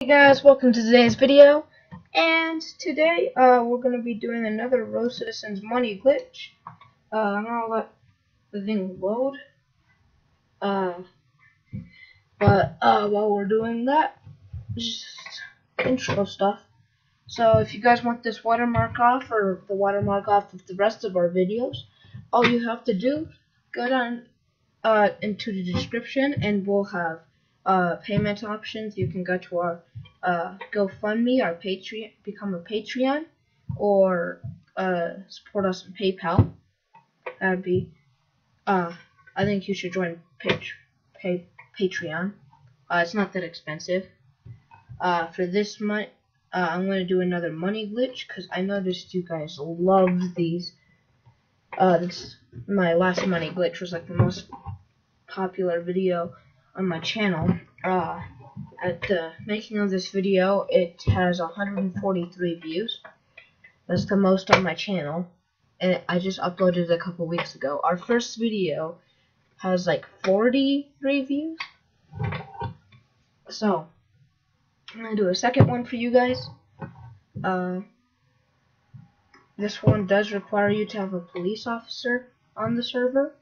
Hey guys, welcome to today's video, and today we're going to be doing another Rose Citizen's Money glitch. I'm going to let the thing load, but while we're doing that, just intro stuff. So if you guys want this watermark off, or the watermark off of the rest of our videos, all you have to do, go down into the description and we'll have payment options. You can go to our GoFundMe, our Patreon, become a Patreon, or support us on PayPal. That'd be. I think you should join Patreon. It's not that expensive. For this month, I'm gonna do another money glitch because I noticed you guys love these. My last money glitch was like the most popular video on my channel. At the making of this video, it has 143 views. That's the most on my channel, and I just uploaded it a couple weeks ago. Our first video has like 43 views, so I'm gonna do a second one for you guys. This one does require you to have a police officer on the server,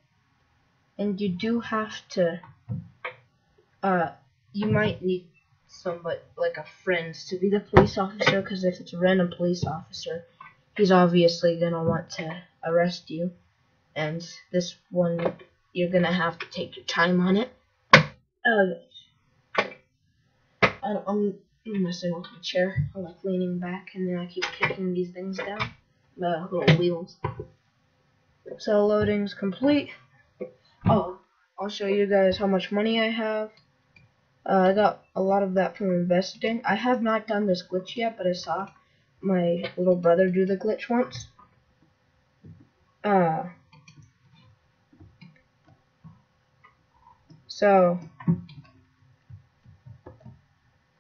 and you do have to. You might need somebody, like a friend, to be the police officer, because if it's a random police officer, he's obviously going to want to arrest you, and this one, you're going to have to take your time on it. I'm messing with my chair. I'm like leaning back, and then I keep kicking these things down, the little wheels. So loading's complete. Oh, I'll show you guys how much money I have. I got a lot of that from investing. I have not done this glitch yet, but I saw my little brother do the glitch once. So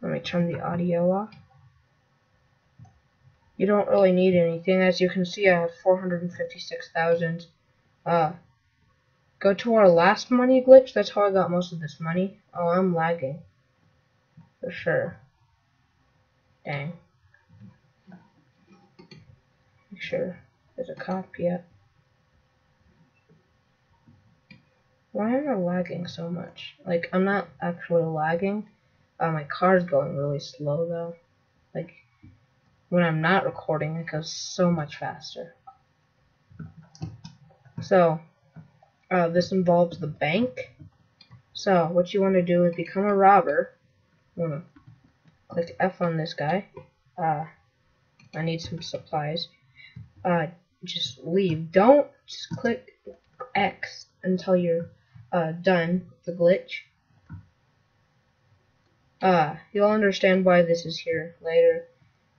let me turn the audio off. You don't really need anything. As you can see, I have 456,000. Go to our last money glitch. That's how I got most of this money. Oh, I'm lagging. For sure. Dang. Make sure there's a cop yet. Why am I lagging so much? Like, I'm not actually lagging. My car's going really slow, though. Like, when I'm not recording, it goes so much faster. So this involves the bank. So what you want to do is become a robber. You want to click F on this guy. I need some supplies. Just leave. Don't just click X until you're done with the glitch. You'll understand why this is here later.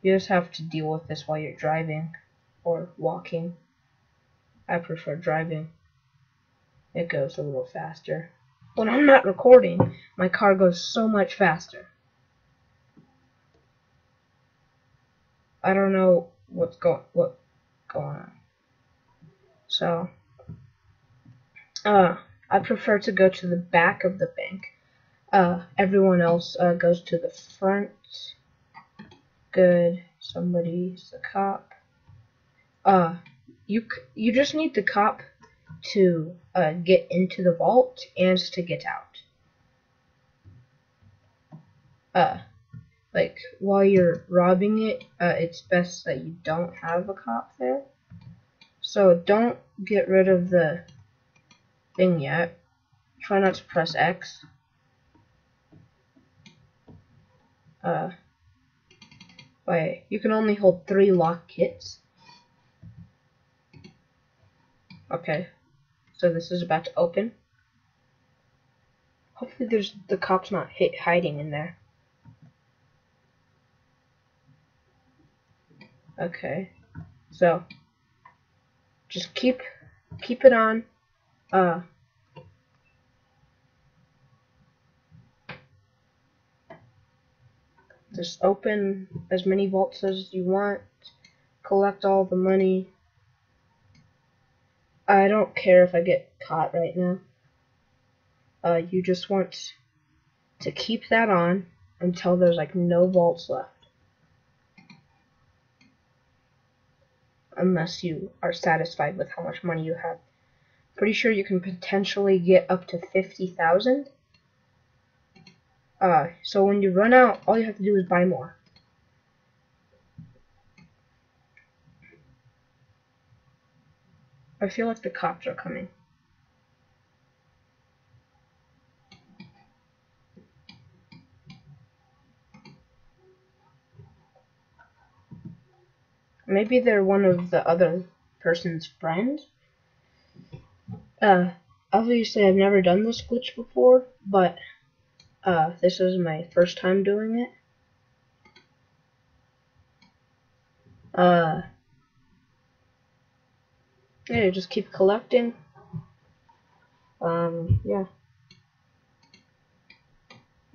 You just have to deal with this while you're driving or walking. I prefer driving. It goes a little faster. When I'm not recording, my car goes so much faster. I don't know what's going on. So, I prefer to go to the back of the bank. Everyone else goes to the front. Good. Somebody's the cop. You just need the cop to get into the vault and to get out. Like, while you're robbing it, it's best that you don't have a cop there. So don't get rid of the thing yet. Try not to press X. Wait, you can only hold 3 lock kits. Okay. So this is about to open. Hopefully the cop's not hiding in there. Okay. So just keep it on. Just open as many vaults as you want. Collect all the money. I don't care if I get caught right now. You just want to keep that on until there's like no vaults left. Unless you are satisfied with how much money you have. Pretty sure you can potentially get up to 50,000. So when you run out, all you have to do is buy more. I feel like the cops are coming. Maybe they're one of the other person's friends. Obviously I've never done this glitch before, but this is my first time doing it. Yeah, just keep collecting. Yeah.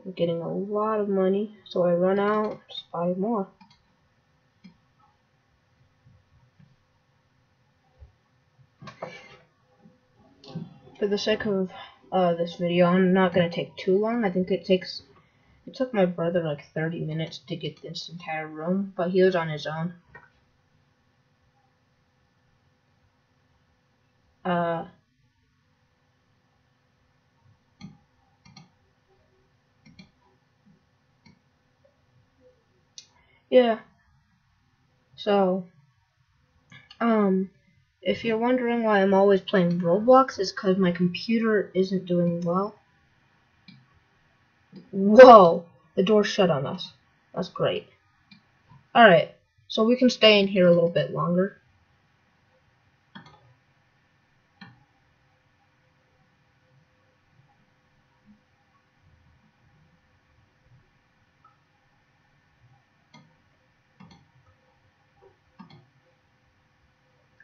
I'm getting a lot of money, so I run out, just buy more. For the sake of this video, I'm not gonna take too long. I think it took my brother like 30 minutes to get this entire room, but he was on his own. Yeah. So, if you're wondering why I'm always playing Roblox, it's because my computer isn't doing well. Whoa! The door shut on us. That's great. Alright, so we can stay in here a little bit longer.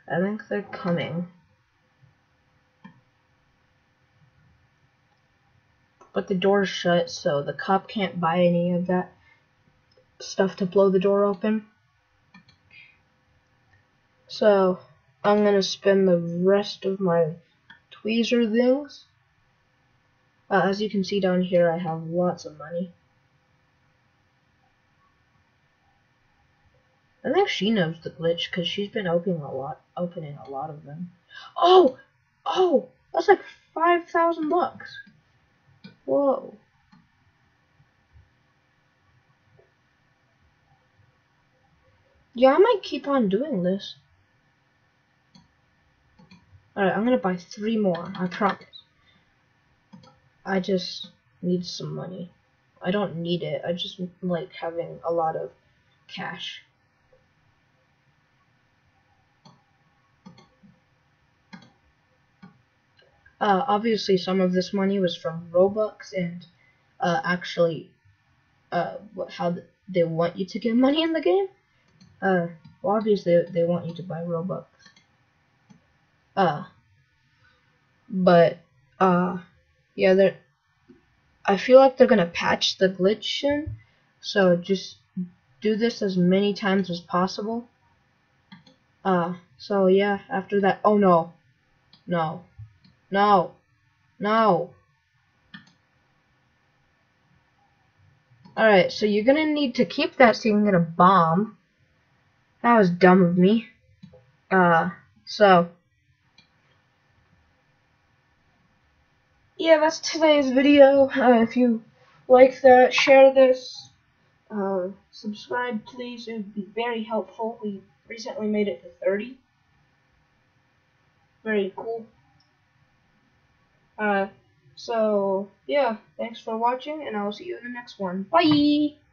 I think they're coming. But the door's shut, so the cop can't buy any of that stuff to blow the door open. So, I'm gonna spend the rest of my tweezer things. As you can see down here, I have lots of money. I think she knows the glitch because she's been opening a lot of them. Oh, that's like 5,000 bucks. Whoa. Yeah, I might keep on doing this. Alright, I'm gonna buy 3 more, I promise. I just need some money. I don't need it, I just like having a lot of cash. Obviously some of this money was from Robux and how they want you to get money in the game. Well, obviously they want you to buy Robux. Yeah, I feel like they're gonna patch the glitch in, so just do this as many times as possible. So yeah, after that, oh no. No. Alright, so you're gonna need to keep that so you can get a bomb. That was dumb of me. Yeah, that's today's video. If you like that, share this. Subscribe, please. It would be very helpful. We recently made it to 30. Very cool. So yeah, thanks for watching, and I'll see you in the next one. Bye!